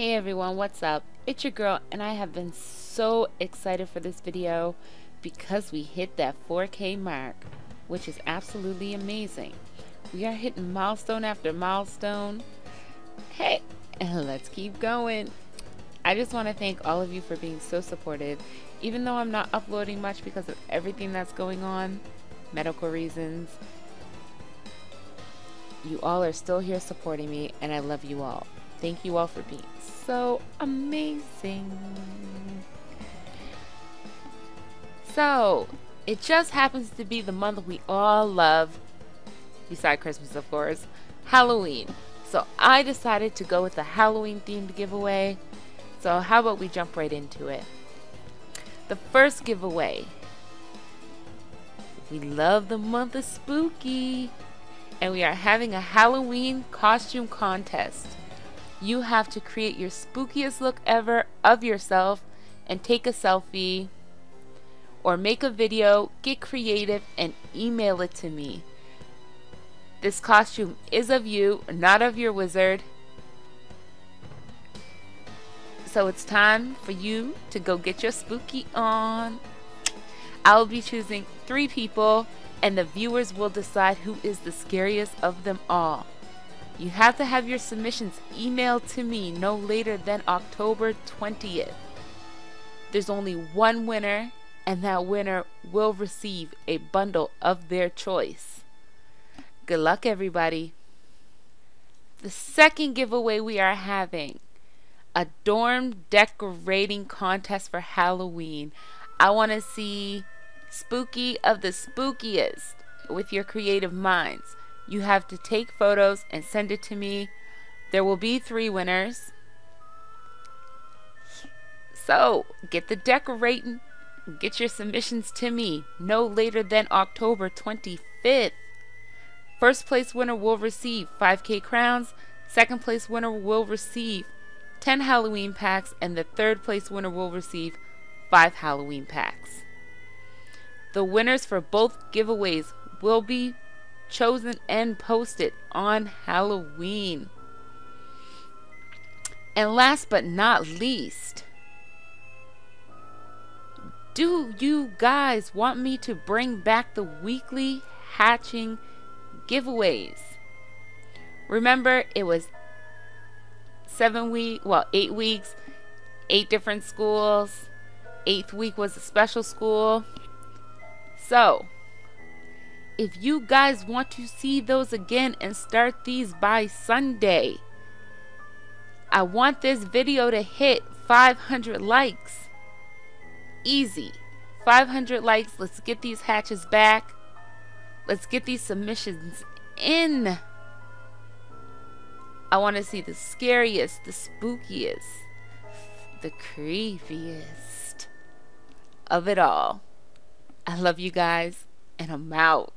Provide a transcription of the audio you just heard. Hey everyone, what's up? It's your girl, and I have been so excited for this video because we hit that 4K mark, which is absolutely amazing. We are hitting milestone after milestone. Hey, let's keep going. I just want to thank all of you for being so supportive. Even though I'm not uploading much because of everything that's going on, medical reasons, you all are still here supporting me, and I love you all. Thank you all for being so amazing. So, it just happens to be the month we all love, besides Christmas of course, Halloween. So I decided to go with a Halloween themed giveaway. So how about we jump right into it? The first giveaway. We love the month of spooky, and we are having a Halloween costume contest. You have to create your spookiest look ever of yourself and take a selfie or make a video, get creative, and email it to me. This costume is of you, not of your wizard. So it's time for you to go get your spooky on. I'll be choosing 3 people, and the viewers will decide who is the scariest of them all. You have to have your submissions emailed to me no later than October 20th. There's only one winner, and that winner will receive a bundle of their choice. Good luck, everybody. The second giveaway we are having, a dorm decorating contest for Halloween. I want to see spooky of the spookiest with your creative minds. You have to take photos and send it to me. There will be 3 winners. So get the decorating, get your submissions to me no later than October 25th. First place winner will receive 5K crowns. Second place winner will receive 10 Halloween packs, and the third place winner will receive 5 Halloween packs. The winners for both giveaways will be chosen and posted on Halloween. And last but not least, do you guys want me to bring back the weekly hatching giveaways? Remember, it was 8 weeks, 8 different schools. 8th week was a special school. So if you guys want to see those again and start these by Sunday, I want this video to hit 500 likes. Easy. 500 likes. Let's get these hatches back. Let's get these submissions in. I want to see the scariest, the spookiest, the creepiest of it all. I love you guys, and I'm out.